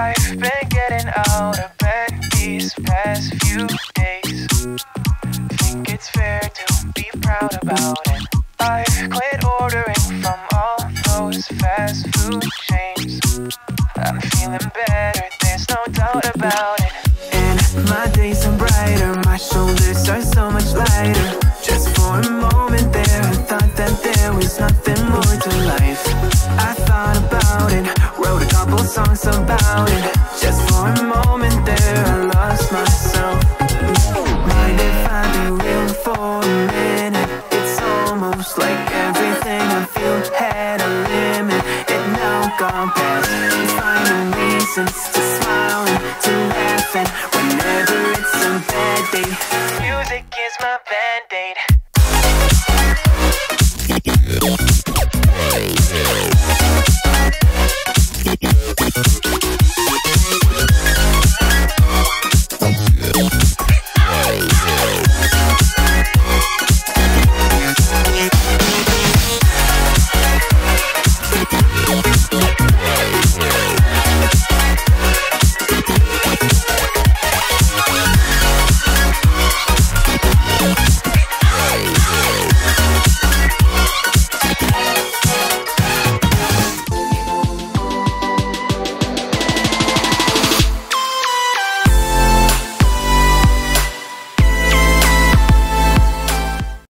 I've been getting out of bed these past few days. Think it's fair to be proud about it. I've quit ordering from all those fast food chains. I'm feeling better, there's no doubt about it. And my days are brighter, my shoulders are so much lighter. Just for a moment there, I thought that there was nothing more to life. I thought about it, wrote a couple songs about it. Just for a moment there, I lost myself. Mind if I be real for a minute? It's almost like everything I feel had a limit. It now gone past, finding reasons to smile and to laugh. And whenever it's a bad day, music